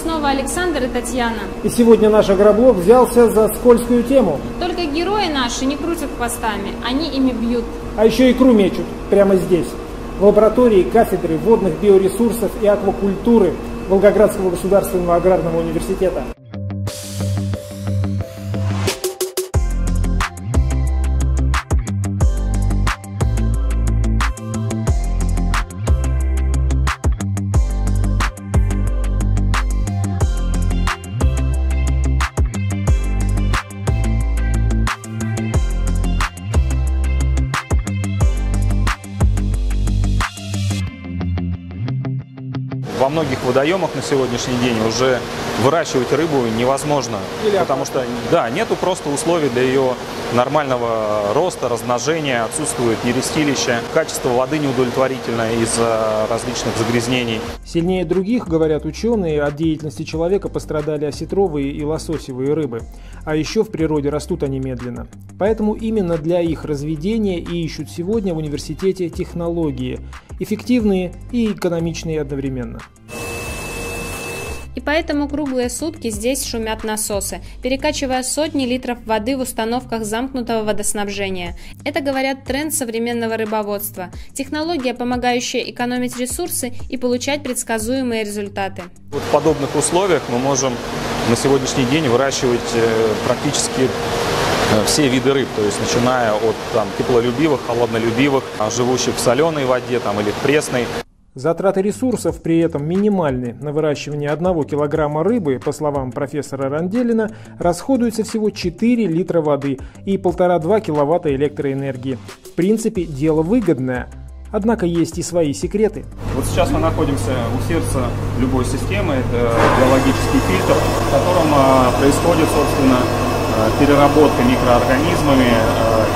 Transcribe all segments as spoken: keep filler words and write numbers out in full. снова Александр и Татьяна. И сегодня наш агроблог взялся за скользкую тему. Только герои наши не крутят хвостами, они ими бьют. А еще икру мечут прямо здесь, в лаборатории кафедры водных биоресурсов и аквакультуры Волгоградского государственного аграрного университета. Во многих водоемах на сегодняшний день уже выращивать рыбу невозможно, потому что да, нету просто условий для ее нормального роста, размножения, отсутствует нерестилище, качество воды неудовлетворительное из-за различных загрязнений. Сильнее других, говорят ученые, от деятельности человека пострадали осетровые и лососевые рыбы, а еще в природе растут они медленно. Поэтому именно для их разведения и ищут сегодня в университете технологии, эффективные и экономичные одновременно. И поэтому круглые сутки здесь шумят насосы, перекачивая сотни литров воды в установках замкнутого водоснабжения. Это, говорят, тренд современного рыбоводства. Технология, помогающая экономить ресурсы и получать предсказуемые результаты. Вот в подобных условиях мы можем на сегодняшний день выращивать практически все виды рыб, то есть начиная от там, теплолюбивых, холоднолюбивых, живущих в соленой воде там, или в пресной. Затраты ресурсов при этом минимальны. На выращивание одного килограмма рыбы, по словам профессора Ранделина, расходуется всего четыре литра воды и полтора-два киловатта электроэнергии. В принципе, дело выгодное. Однако есть и свои секреты. Вот сейчас мы находимся у сердца любой системы. Это биологический фильтр, в котором происходит, собственно, переработка микроорганизмами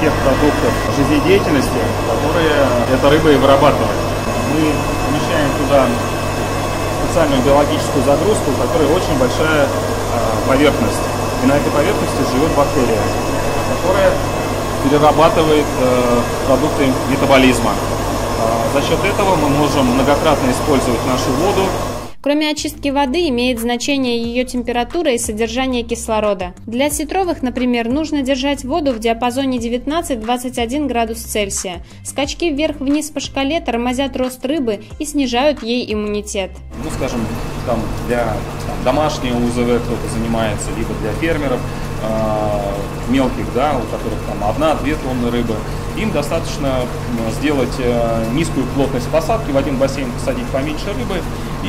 тех продуктов жизнедеятельности, которые эта рыба и вырабатывает. Мы помещаем туда специальную биологическую загрузку, у которой очень большая поверхность. И на этой поверхности живет бактерия, которая перерабатывает продукты метаболизма. За счет этого мы можем многократно использовать нашу воду. Кроме очистки воды, имеет значение ее температура и содержание кислорода. Для осетровых, например, нужно держать воду в диапазоне девятнадцать-двадцать один градус Цельсия. Скачки вверх-вниз по шкале тормозят рост рыбы и снижают ей иммунитет. Ну, скажем, там, для там, домашнего У З В кто-то занимается, либо для фермеров э, мелких, да, у которых там одна-две тонны рыбы, им достаточно сделать э, низкую плотность посадки, в один бассейн посадить поменьше рыбы,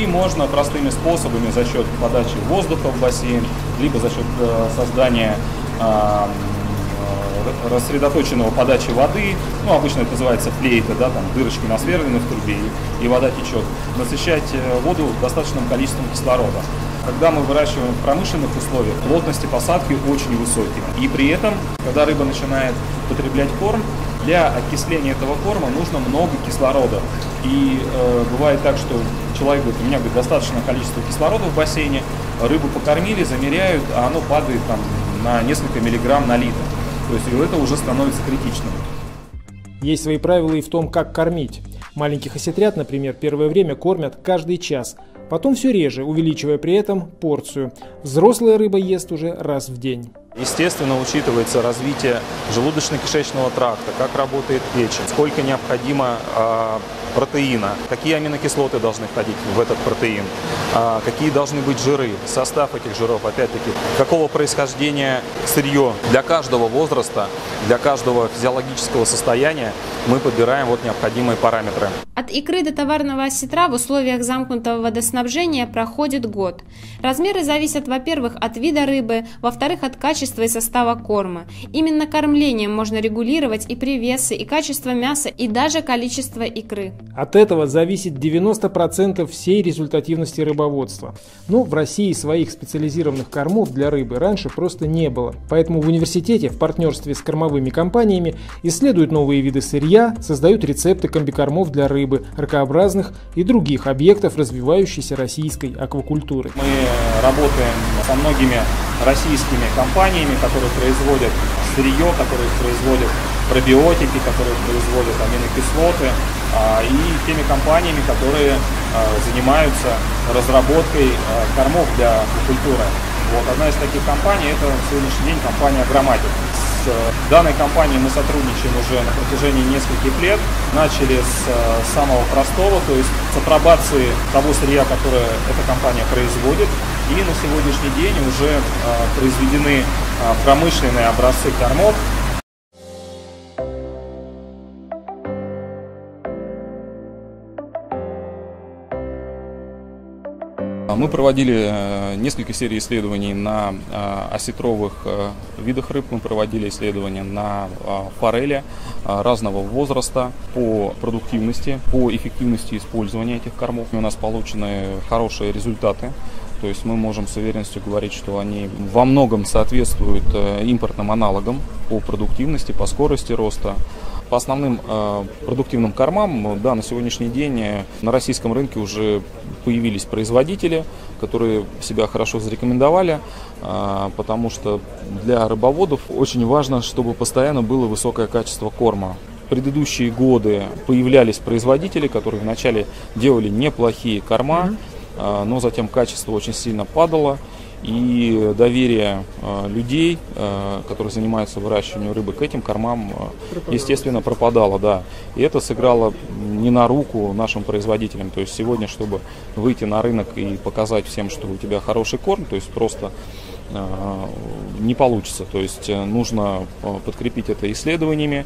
и можно простыми способами за счет подачи воздуха в бассейн, либо за счет э, создания э, рассредоточенного подачи воды, ну, обычно это называется флейта, да, там дырочки насверлены в трубе, и, и вода течет, насыщать воду достаточным количеством кислорода. Когда мы выращиваем в промышленных условиях, плотности посадки очень высокие. И при этом, когда рыба начинает потреблять корм, для окисления этого корма нужно много кислорода. И э, бывает так, что человек говорит, у меня говорит, достаточное количество кислорода в бассейне, рыбу покормили, замеряют, а оно падает там, на несколько миллиграмм на литр. То есть это уже становится критичным. Есть свои правила и в том, как кормить. Маленьких осетрят, например, первое время кормят каждый час, потом все реже, увеличивая при этом порцию. Взрослая рыба ест уже раз в день. Естественно, учитывается развитие желудочно-кишечного тракта, как работает печень, сколько необходимо э, протеина, какие аминокислоты должны входить в этот протеин, э, какие должны быть жиры, состав этих жиров, опять-таки, какого происхождения сырье. Для каждого возраста, для каждого физиологического состояния мы подбираем вот необходимые параметры. От икры до товарного осетра в условиях замкнутого водоснабжения проходит год. Размеры зависят, во-первых, от вида рыбы, во-вторых, от качества и состава корма. Именно кормлением можно регулировать и привесы, и качество мяса, и даже количество икры. От этого зависит девяносто процентов всей результативности рыбоводства. Но в России своих специализированных кормов для рыбы раньше просто не было. Поэтому в университете в партнерстве с кормовыми компаниями исследуют новые виды сырья, создают рецепты комбикормов для рыбы, ракообразных и других объектов развивающейся российской аквакультуры. Мы работаем со многими российскими компаниями, которые производят сырье, которые производят пробиотики, которые производят аминокислоты, и теми компаниями, которые занимаются разработкой кормов для аквакультуры. Вот. Одна из таких компаний – это на сегодняшний день компания «Агроматик». С данной компанией мы сотрудничаем уже на протяжении нескольких лет. Начали с самого простого, то есть с апробации того сырья, которое эта компания производит. И на сегодняшний день уже произведены промышленные образцы кормов. Мы проводили несколько серий исследований на осетровых видах рыб, мы проводили исследования на форели разного возраста по продуктивности, по эффективности использования этих кормов. У нас получены хорошие результаты, то есть мы можем с уверенностью говорить, что они во многом соответствуют импортным аналогам по продуктивности, по скорости роста. По основным продуктивным кормам, да, на сегодняшний день на российском рынке уже появились производители, которые себя хорошо зарекомендовали, потому что для рыбоводов очень важно, чтобы постоянно было высокое качество корма. В предыдущие годы появлялись производители, которые вначале делали неплохие корма, но затем качество очень сильно падало. И доверие людей, которые занимаются выращиванием рыбы, к этим кормам, пропадало. Естественно, пропадало. Да. И это сыграло не на руку нашим производителям. То есть сегодня, чтобы выйти на рынок и показать всем, что у тебя хороший корм, то есть просто не получится. То есть нужно подкрепить это исследованиями.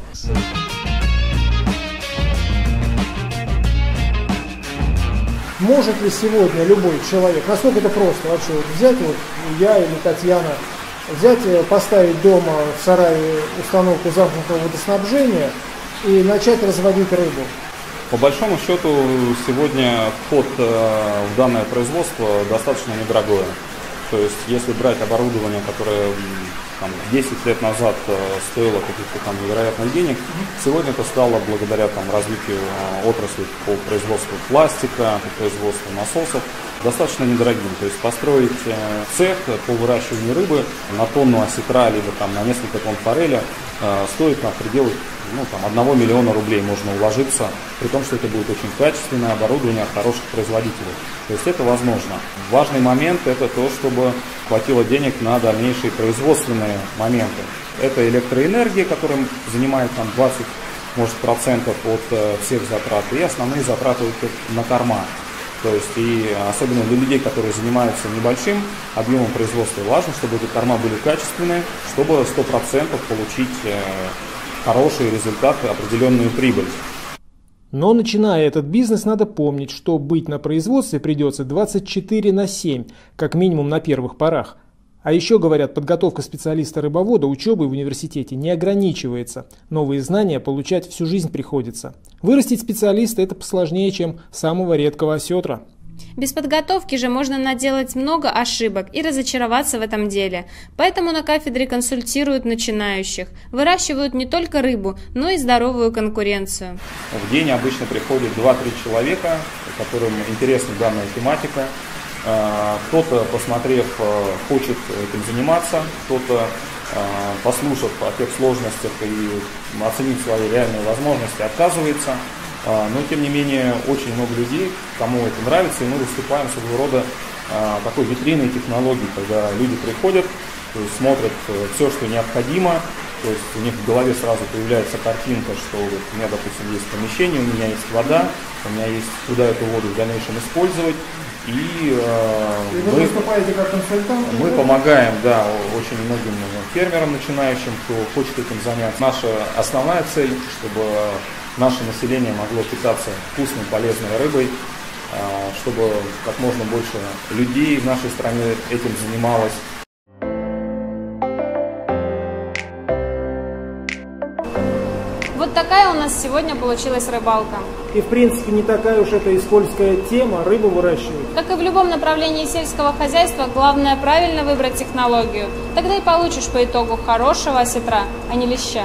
Может ли сегодня любой человек, насколько это просто вообще, вот взять, вот я или Татьяна, взять, поставить дома в сарае установку замкнутого водоснабжения и начать разводить рыбу? По большому счету сегодня вход в данное производство достаточно недорогое. То есть если брать оборудование, которое там, десять лет назад стоило каких-то там невероятных денег, сегодня это стало благодаря там, развитию отрасли по производству пластика, по производству насосов, достаточно недорогим. То есть построить цех по выращиванию рыбы на тонну осетра, либо там, на несколько тонн форели стоит на пределах ну, там, одного миллиона рублей можно уложиться, при том, что это будет очень качественное оборудование от хороших производителей. То есть это возможно. Важный момент – это то, чтобы хватило денег на дальнейшие производственные моменты. Это электроэнергия, которым занимает там, двадцать процентов может, процентов от всех затрат, и основные затраты на корма. То есть и особенно для людей, которые занимаются небольшим объемом производства, важно, чтобы эти корма были качественные, чтобы сто процентов получить хорошие результаты, определенную прибыль. Но начиная этот бизнес, надо помнить, что быть на производстве придется двадцать четыре на семь, как минимум на первых порах. А еще, говорят, подготовка специалиста-рыбовода учебой в университете не ограничивается. Новые знания получать всю жизнь приходится. Вырастить специалиста – это посложнее, чем самого редкого осетра. Без подготовки же можно наделать много ошибок и разочароваться в этом деле. Поэтому на кафедре консультируют начинающих. Выращивают не только рыбу, но и здоровую конкуренцию. В день обычно приходит два-три человека, которым интересна данная тематика. Кто-то, посмотрев, хочет этим заниматься, кто-то, послушав о тех сложностях и оценив свои реальные возможности, отказывается. Но, тем не менее, очень много людей, кому это нравится, и мы выступаем своего рода такой витриной технологий, когда люди приходят, смотрят все, что необходимо, то есть у них в голове сразу появляется картинка, что вот у меня, допустим, есть помещение, у меня есть вода, у меня есть куда эту воду в дальнейшем использовать. И, э, и вы мы, выступаете как консультант? Мы помогаем, да, очень многим фермерам начинающим, кто хочет этим заняться. Наша основная цель, чтобы наше население могло питаться вкусной, полезной рыбой, э, чтобы как можно больше людей в нашей стране этим занималось. Вот такая у нас сегодня получилась рыбалка. И в принципе не такая уж это и скользкая тема, рыбу выращивают. Как и в любом направлении сельского хозяйства, главное правильно выбрать технологию. Тогда и получишь по итогу хорошего осетра, а не леща.